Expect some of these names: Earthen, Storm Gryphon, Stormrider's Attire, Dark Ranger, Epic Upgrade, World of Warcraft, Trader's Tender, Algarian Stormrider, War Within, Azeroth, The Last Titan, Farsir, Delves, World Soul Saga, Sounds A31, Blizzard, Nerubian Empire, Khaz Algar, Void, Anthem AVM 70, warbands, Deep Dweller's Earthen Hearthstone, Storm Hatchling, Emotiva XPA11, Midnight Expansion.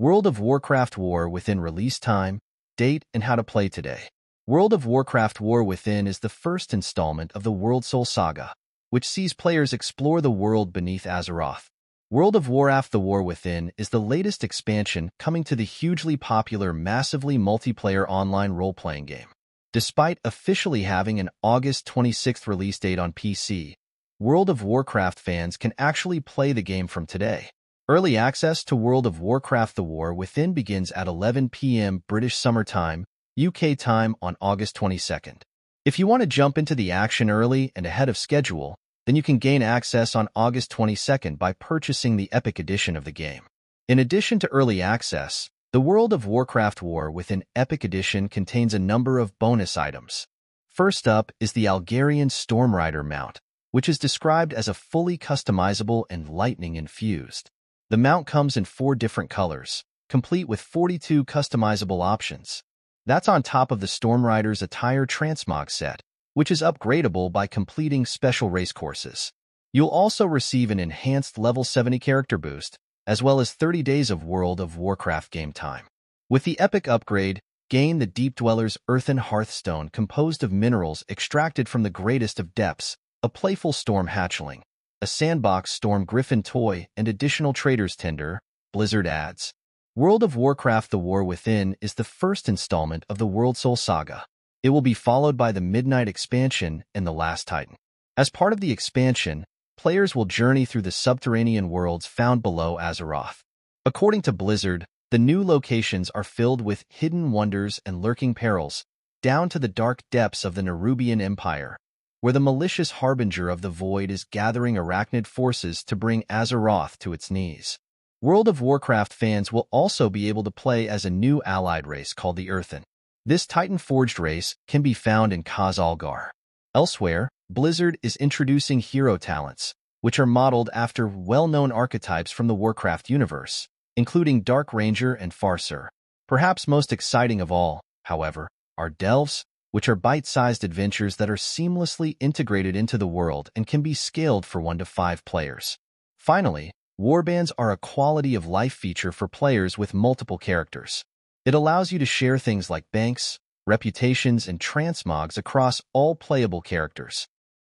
World of Warcraft War Within release time, date, and how to play today. World of Warcraft War Within is the first installment of the World Soul Saga, which sees players explore the world beneath Azeroth. World of Warcraft The War Within is the latest expansion coming to the hugely popular, massively multiplayer online role-playing game. Despite officially having an August 26th release date on PC, World of Warcraft fans can actually play the game from today. Early access to World of Warcraft The War Within begins at 11 p.m. British Summer Time, UK time on August 22nd. If you want to jump into the action early and ahead of schedule, then you can gain access on August 22nd by purchasing the Epic Edition of the game. In addition to early access, the World of Warcraft War Within Epic Edition contains a number of bonus items. First up is the Algarian Stormrider mount, which is described as a fully customizable and lightning-infused. The mount comes in 4 different colors, complete with 42 customizable options. That's on top of the Stormrider's Attire transmog set, which is upgradable by completing special race courses. You'll also receive an enhanced level 70 character boost, as well as 30 days of World of Warcraft game time. With the Epic Upgrade, gain the Deep Dweller's Earthen Hearthstone composed of minerals extracted from the greatest of depths, a playful Storm Hatchling, a sandbox Storm Gryphon toy, and additional Trader's Tender, Blizzard adds. World of Warcraft The War Within is the first installment of the World Soul Saga. It will be followed by the Midnight Expansion and The Last Titan. As part of the expansion, players will journey through the subterranean worlds found below Azeroth. According to Blizzard, the new locations are filled with hidden wonders and lurking perils, down to the dark depths of the Nerubian Empire, where the malicious harbinger of the Void is gathering arachnid forces to bring Azeroth to its knees. World of Warcraft fans will also be able to play as a new allied race called the Earthen. This Titan-forged race can be found in Khaz Algar. Elsewhere, Blizzard is introducing hero talents, which are modeled after well-known archetypes from the Warcraft universe, including Dark Ranger and Farsir. Perhaps most exciting of all, however, are Delves, which are bite-sized adventures that are seamlessly integrated into the world and can be scaled for 1 to 5 players. Finally, warbands are a quality-of-life feature for players with multiple characters. It allows you to share things like banks, reputations, and transmogs across all playable characters.